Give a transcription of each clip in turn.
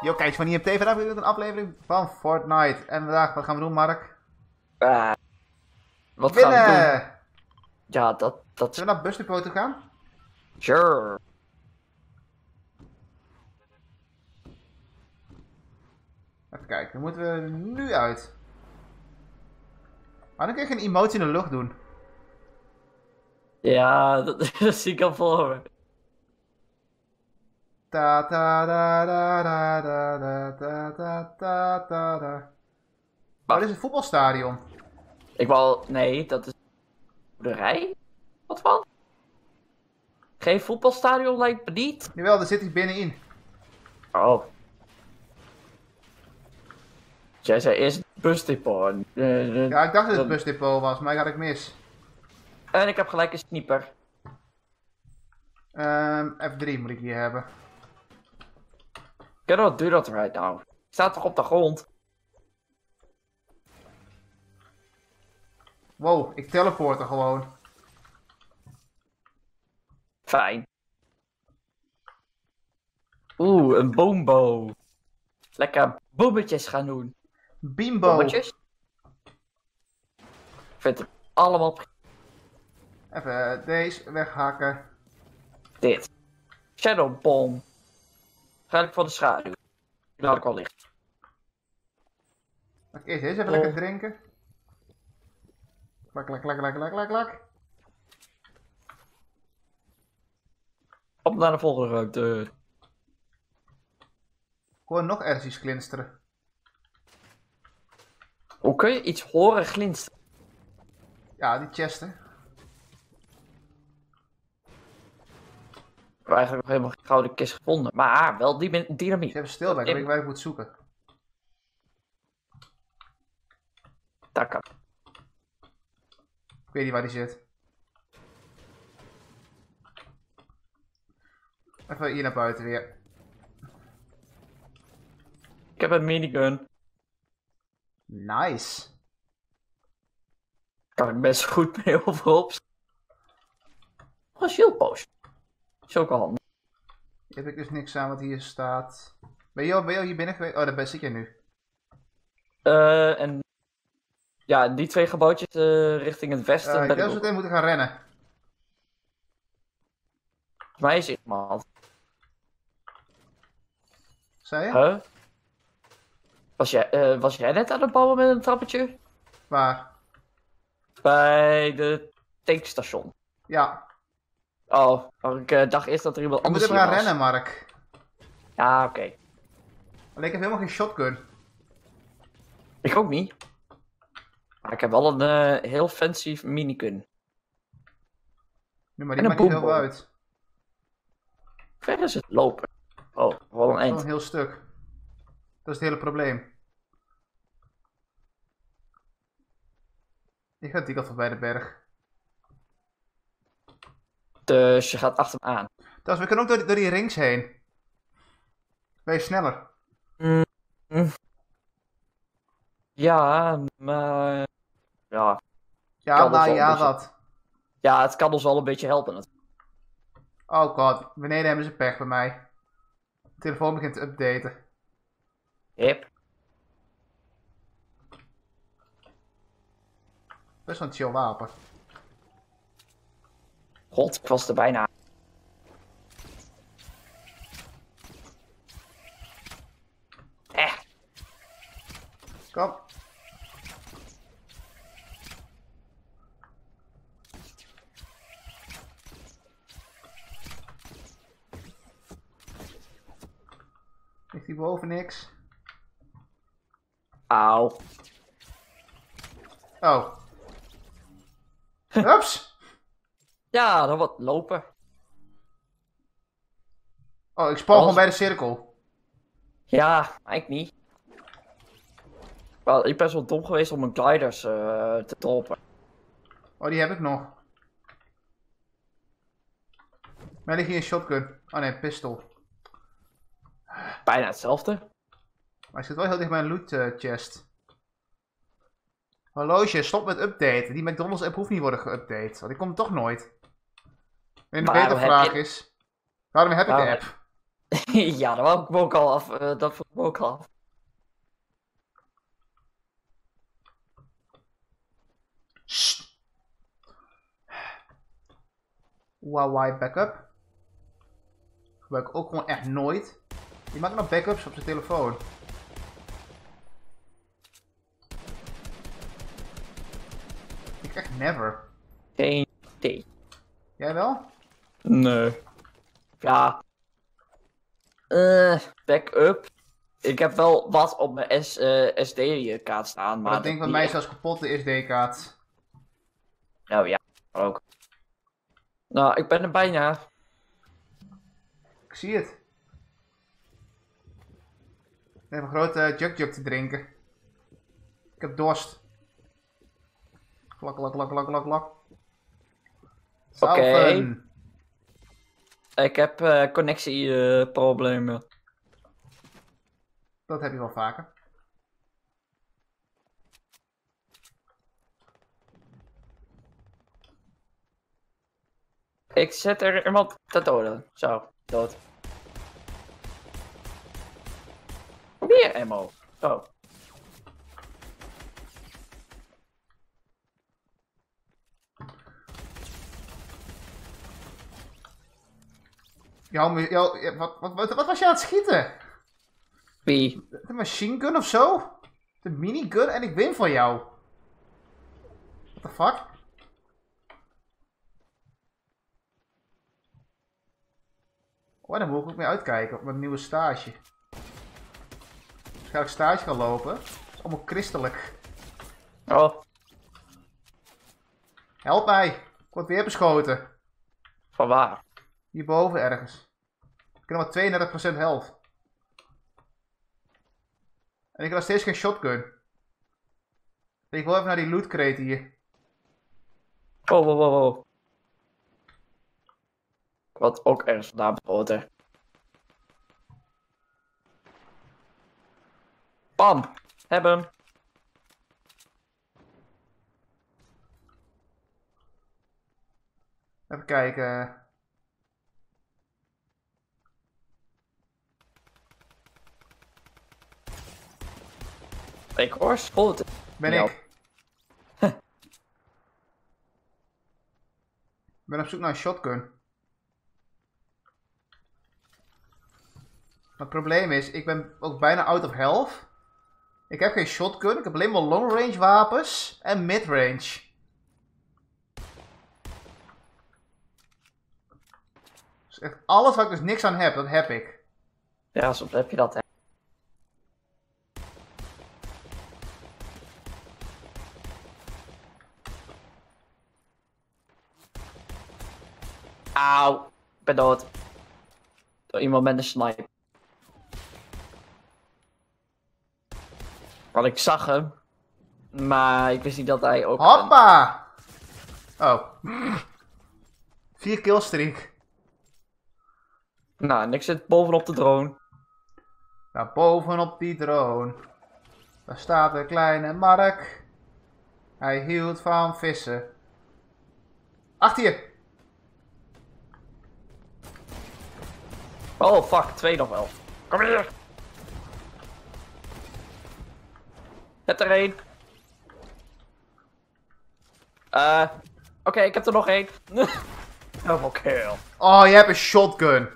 Yo, kijkers van IHT, vandaag weer een aflevering van Fortnite. En vandaag, wat gaan we doen, Mark? Wat winnen! Gaan we doen? Ja, dat... Zullen we naar Bustipo toe gaan? Sure. Even kijken, moeten we nu uit? Maar dan kun je geen emotie in de lucht doen. Ja, dat zie ik al voor me. Ta ta da da da da da da da da da da. Oh, dit is een voetbalstadion. Ik wou... Nee, dat is... boerderij? Wat van? Geen voetbalstadion lijkt me niet. Jawel, er zit iets binnenin. Oh. Jij zei eerst Bustipo. Ja, ik dacht dat het Bustipo was, maar ik had het mis. En ik heb gelijk een sniper. F3 moet ik hier hebben. Cannot do that right now. Ik sta toch op de grond? Wow, ik teleport er gewoon. Fijn. Oeh, een boombo. Lekker boemetjes gaan doen. Bimbo. Boemetjes. Ik vind het allemaal... Even deze weghakken. Dit. Shadow Bomb. Ga ik van de schaduw. Die had ik al licht. Oké, eerst even lekker drinken. Klak, klak, klak, klak, klak, klak. Op naar de volgende ruimte. Hoor nog ergens iets glinsteren. Hoe kun je iets horen glinsteren? Ja, die chesten. Ik heb eigenlijk nog helemaal geen gouden kist gevonden, maar wel die dynamiet. Ik heb stil bij, ik weet waar ik moet zoeken. Daar kan. Ik weet niet waar die zit. Even hier naar buiten weer. Ik heb een minigun. Nice. Daar kan ik best goed mee overop. Een shield post. Is ook al handig. Heb ik dus niks aan wat hier staat. Ben je al hier binnen geweest? Oh, daar zit jij nu. En... Ja, die twee gebouwtjes richting het westen. Ik zou zo meteen moeten gaan rennen. Volgens mij is iemand. Zei je? Huh? Was jij net aan het bouwen met een trappetje? Waar? Bij de tankstation. Ja. Oh, maar ik dacht eerst dat er iemand anders was. We moeten gaan rennen, Mark. Ja, oké. Alleen ik heb helemaal geen shotgun. Ik ook niet. Maar ik heb wel een heel fancy minigun. Nee, maar die maakt niet heel veel uit. Ver is het lopen? Oh, wel een eind. Een heel stuk. Dat is het hele probleem. Ik ga die kant van bij de berg. Dus je gaat achter hem aan. Dus we kunnen ook door die rings heen. Wees sneller. Ja, maar... Ja. Ja, nou ja, dat. Ja, het kan ons wel een beetje helpen. Oh god, beneden hebben ze pech bij mij. De telefoon begint te updaten. Yep. Best wel een chill wapen. God, ik was er bijna. Kom. Ligt hier boven niks? Auw. Oh. Hups! Ja, dan wat lopen. Oh, ik spal gewoon bij de cirkel. Ja, eigenlijk niet. Wel, ik ben wel dom geweest om mijn gliders te droppen. Oh, die heb ik nog. Mij ligt hier een shotgun. Oh nee, een pistool. Bijna hetzelfde. Maar ik zit wel heel dicht bij een loot chest. Horloge, stop met updaten. Die McDonald's app hoeft niet worden geüpdate. Want die komt toch nooit. En de betere vraag is, waarom heb ik de app? Ja, dat wou ik me ook al af. Dat vroeg ik me ook al af. Sst. Huawei backup. Gebruik ik ook gewoon echt nooit. Die maakt nog backups op zijn telefoon. Ik echt never. Geen idee. Jij wel? Nee. Ja. Backup. Ik heb wel wat op mijn SD-kaart staan, maar dat ding van mij is zelfs kapot, de SD-kaart. Nou ja, ook. Nou, ik ben er bijna. Ik zie het. Ik heb een grote juk-juk te drinken. Ik heb dorst. Klak, klak, klak, klak, klak, klak. Oké. Ik heb connectieproblemen. Dat heb je wel vaker. Ik zet er iemand te doden. Zo, dood. Weer ammo. Zo. Jou, wat was je aan het schieten? Wie? De machine gun of zo? De minigun en ik win van jou. What the fuck? Oh, daar moet ik ook mee uitkijken op mijn nieuwe stage. Dus ga ik stage gaan lopen. Dat is allemaal christelijk. Oh. Help mij. Ik word weer beschoten. Van waar? Hierboven ergens. Ik heb maar 32% health. En ik heb nog steeds geen shotgun. En ik wil even naar die loot crate hier. Oh, wow, wow, wow. Ik word ook ergens vandaan beschoten. Bam! Heb hem! Even kijken. Ik hoor schoten. Ben ik. Ik ben op zoek naar een shotgun. Het probleem is, ik ben ook bijna out of health. Ik heb geen shotgun, ik heb alleen maar long range wapens en mid range. Dus echt alles waar ik dus niks aan heb, dat heb ik. Ja, soms heb je dat hè. Auw, ik ben dood. Door iemand met een sniper. Want ik zag hem. Maar ik wist niet dat hij ook... Hoppa! Oh. 4 killstreak. Nou, en ik zit bovenop de drone. Nou, bovenop die drone. Daar staat een kleine Mark. Hij hield van vissen. Achter je! Oh fuck, 2 nog wel. Kom hier! Heb er 1. Oké, ik heb er nog 1. Double kill. Oh, je hebt een shotgun.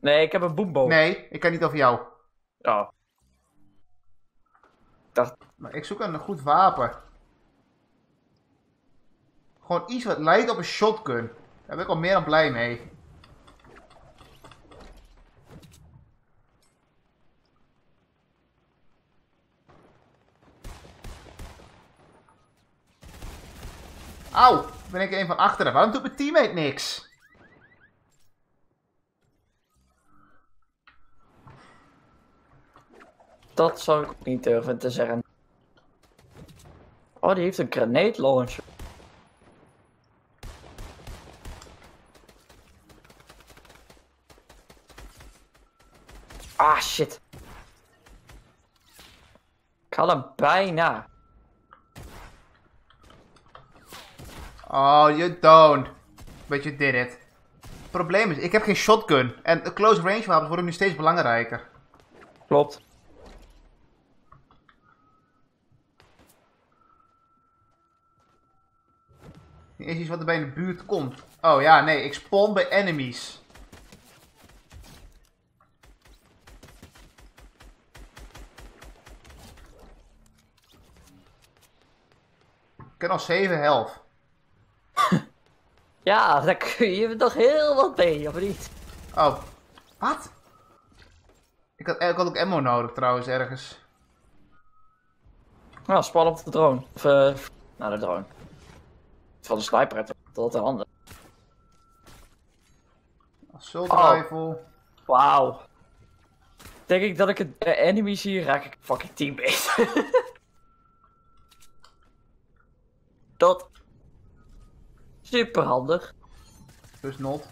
Nee, ik heb een boombo. Nee, ik kan niet over jou. Oh. Dat... Maar ik zoek een goed wapen. Gewoon iets wat lijkt op een shotgun. Daar ben ik al meer dan blij mee. Auw, ben ik een van achteren. Waarom doet mijn teammate niks? Dat zou ik niet durven te zeggen. Oh, die heeft een grenade launcher. Ah, shit. Ik had hem bijna. Oh, you don't. But you did it. Het probleem is, ik heb geen shotgun. En close range wapens worden nu steeds belangrijker. Klopt. Er is iets wat er bij in de buurt komt. Oh ja, nee, ik spawn bij enemies. Ik heb al 7 helft. Ja, daar kun je toch heel wat mee, of niet? Oh, wat? Ik had ook ammo nodig trouwens, ergens. Nou, span op de drone. Of, nou, de drone. Van de sniper, dat is altijd handig. Assault rifle. Wauw. Denk ik dat ik het enemy zie, raak ik fucking teammate. Dat. Super handig. Dus not.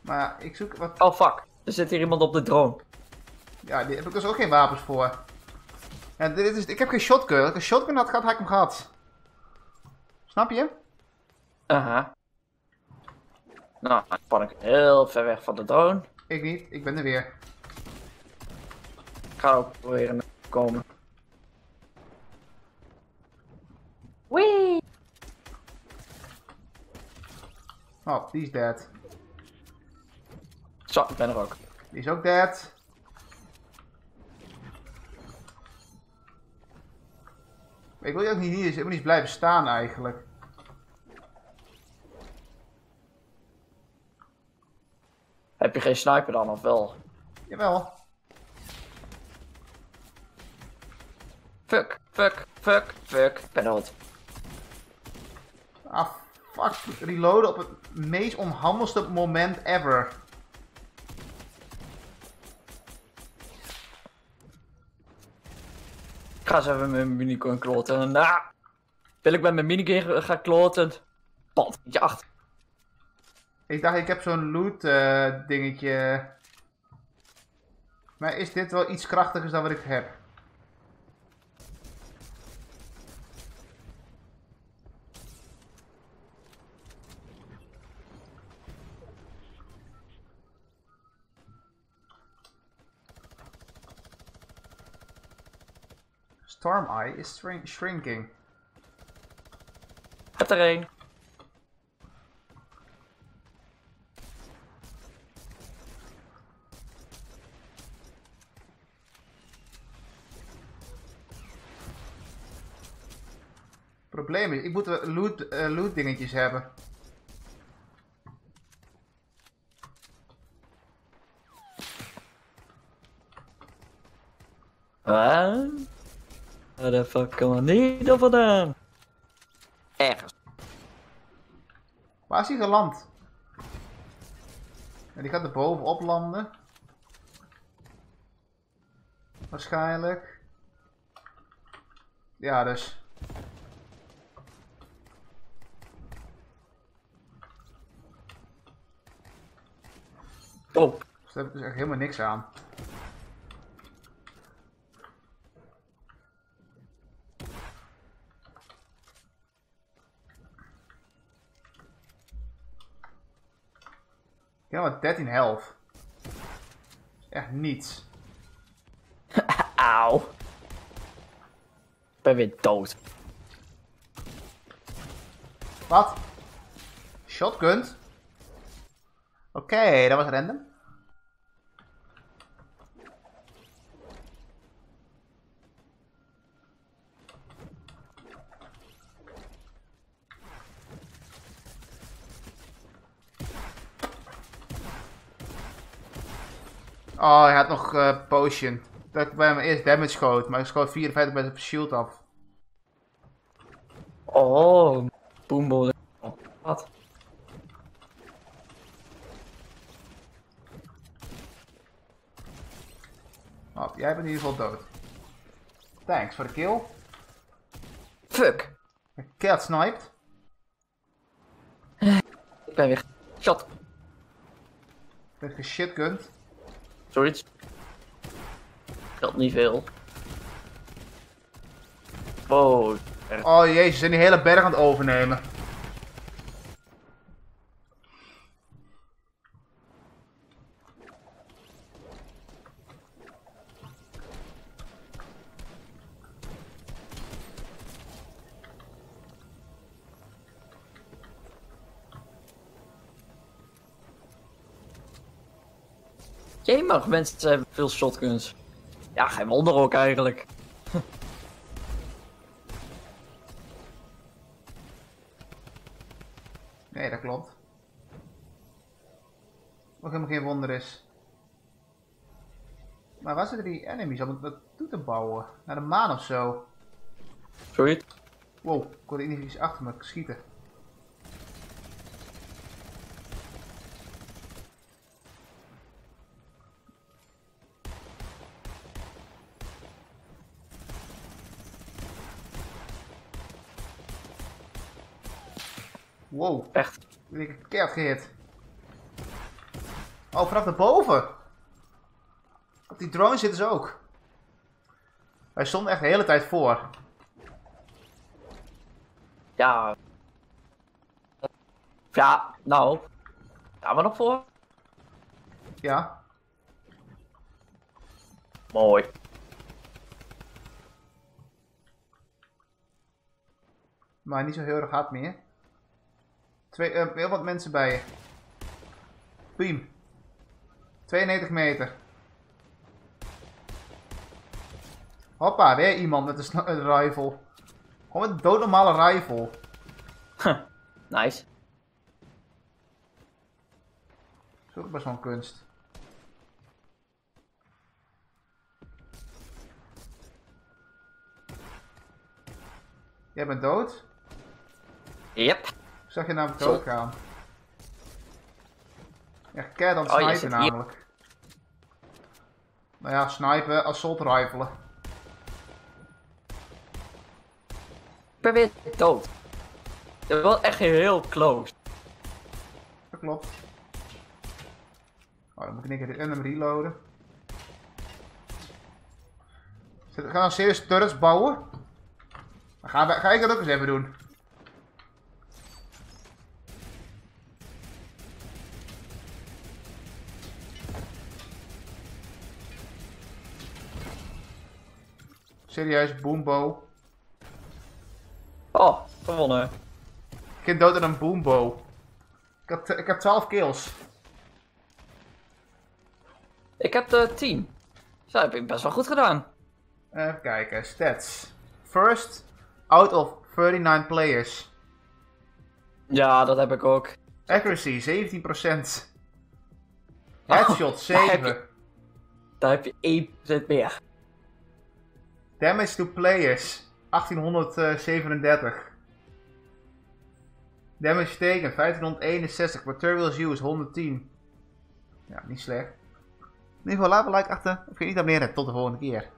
Maar ik zoek wat... Oh fuck, er zit hier iemand op de drone. Ja, die heb ik dus ook geen wapens voor. Ja, dit is... Ik heb geen shotgun. Als ik een shotgun had gehad, had ik hem gehad. Snap je? Aha. Nou, dan span ik heel ver weg van de drone. Ik niet, ik ben er weer. Ik ga ook proberen te komen. Wee! Oh, die is dead. Zo, ik ben er ook. Die is ook dead. Maar ik wil je ook niet hier, dus ik moet niet blijven staan eigenlijk. Heb je geen sniper dan, of wel? Jawel. Fuck, fuck, fuck, fuck. Ik ben dood. Ah, fuck. Reloaden op het meest onhandelste moment ever. Ik ga eens even mijn minigun kloten. En daarna wil ik met mijn minigun gaan kloten. Pad, je achter. Ik dacht, ik heb zo'n loot dingetje. Maar is dit wel iets krachtigers dan wat ik heb? Storm Eye is shrinking. Het er een. Probleem is, ik moet loot dingetjes hebben. Waar? Waar de fuck kan man niet er vandaan? Ergens. Waar is hij geland? En die gaat er bovenop landen. Waarschijnlijk. Ja, dus. Oh. Dus daar heb ik dus echt helemaal niks aan. Ik heb maar 13 helft. Echt niets. Auw. Ik ben weer dood. Wat? Shotgun? Oké, dat was random. Oh, hij had nog potion. Dat ik bij hem eerst damage schoot, maar ik schoot 54 met een shield af. Oh, boombo. Wat? Oh, jij bent in ieder geval dood. Thanks voor de kill. Fuck. Een cat sniped. Ik ben weer shot. Ik ben geshitgunt. Zoiets. scheelt niet veel. Wow. Oh jezus, ze zijn die hele berg aan het overnemen. Jemig, mensen hebben veel shotguns. Ja, geen wonder ook eigenlijk. Nee, dat klopt. Wat helemaal geen wonder is. Maar waar zitten die enemies om dat toe te bouwen? Naar de maan of zo? Sorry? Wow, ik hoorde individu's achter me schieten. Wow, echt. Ik heb keihard gehit. Oh, vanaf daarboven. Op die drone zitten ze ook. Wij stonden echt de hele tijd voor. Ja. Ja, nou. Gaan we nog voor? Ja. Mooi. Maar niet zo heel erg hard meer. Heel wat mensen bij je. Beam. 92 meter. Hoppa, weer iemand met een rifle. Gewoon met een doodnormale rifle. Huh, nice. Zoek maar zo'n kunst. Jij bent dood? Yep. Zag je namelijk ook gaan. Echt keihard aan het snipen namelijk. Nou ja, snipen, assault rifelen. Ik ben weer dood. Dat was echt heel close. Dat klopt. Oh, dan moet ik in hem reloaden. Gaan we nou serieus turrets bouwen? Dan ga ik dat ook eens even doen. Serieus, boombo. Oh, gewonnen. Ik ging dood aan een boombo. Ik heb 12 kills. Ik heb 10. Zo heb ik best wel goed gedaan. Even kijken, stats. First out of 39 players. Ja, dat heb ik ook. Accuracy 17%. Headshot 7. Daar heb je 1% meer. Damage to players, 1837. Damage taken, 1561. Materials used, 110. Ja, niet slecht. In ieder geval, laat een like achter. Vergeet niet te abonneren. Tot de volgende keer.